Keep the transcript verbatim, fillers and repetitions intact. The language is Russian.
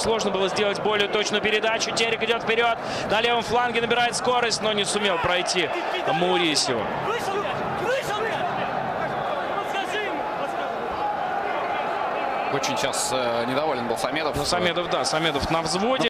Сложно было сделать более точную передачу. Терек идет вперед. На левом фланге набирает скорость, но не сумел пройти Мурисию. Очень сейчас недоволен был Самедов. Ну, Самедов, да, Самедов на взводе.